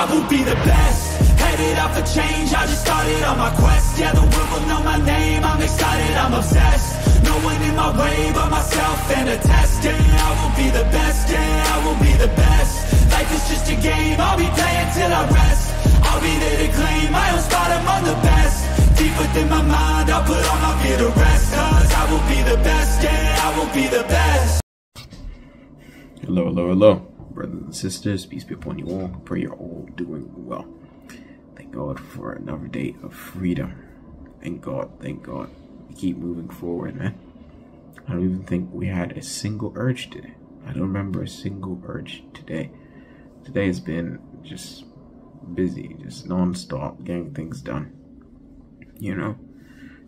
I will be the best. Headed out for change, I just started on my quest. Yeah, the world will know my name, I'm excited, I'm obsessed. No one in my way but myself and a test. Yeah, I will be the best, yeah, I will be the best. Life is just a game, I'll be playing till I rest. I'll be there to claim my own spot, among the best. Deep within my mind, I'll put all my fear to rest. Cause I will be the best, yeah, I will be the best. Hello, hello, hello. Brothers and sisters, peace be upon you all. Pray you're all doing well. Thank God for another day of freedom. Thank God, thank God. We keep moving forward, man. I don't even think we had a single urge today. I don't remember a single urge today. Today has been just busy, just non-stop, getting things done. You know,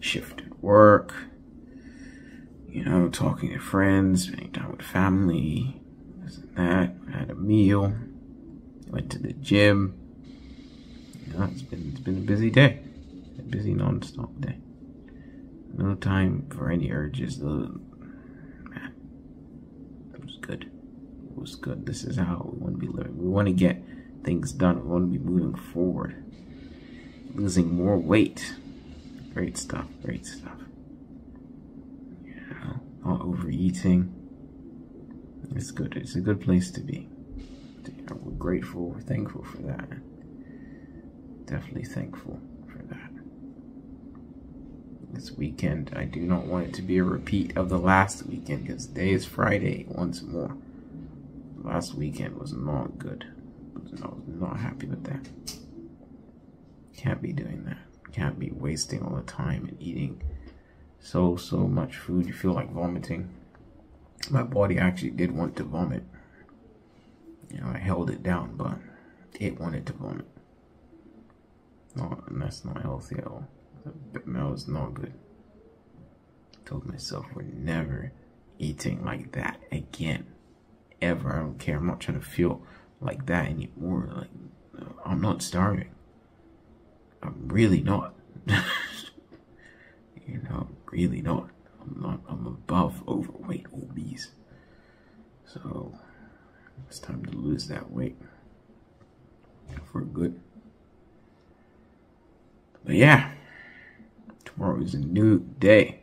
shifted work, you know, talking to friends, spending time with family, this and that. I had a meal, went to the gym. You know, it's been a busy day, a busy non-stop day. No time for any urges. Man, it was good. It was good. This is how we want to be living. We want to get things done. We want to be moving forward, losing more weight. Great stuff. Great stuff. You know, not overeating. It's good. It's a good place to be. We're grateful. We're thankful for that. Definitely thankful for that. This weekend, I do not want it to be a repeat of the last weekend, because today is Friday once more. Last weekend was not good. I was not happy with that. Can't be doing that. Can't be wasting all the time and eating so much food. You feel like vomiting. My body actually did want to vomit. You know, I held it down, but it wanted to vomit. No, and that's not healthy at all. That was not good. I told myself we're never eating like that again, ever. I don't care. I'm not trying to feel like that anymore. Like, I'm not starving. I'm really not. You know, really not. I'm above overweight, obese. So it's time to lose that weight for good. But yeah, tomorrow is a new day.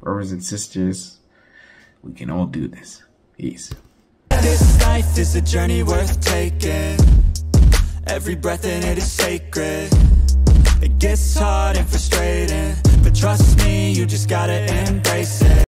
Brothers and sisters, we can all do this. Peace. This life is a journey worth taking. Every breath in it is sacred. It gets hard and frustrating, but trust me, you just gotta embrace it.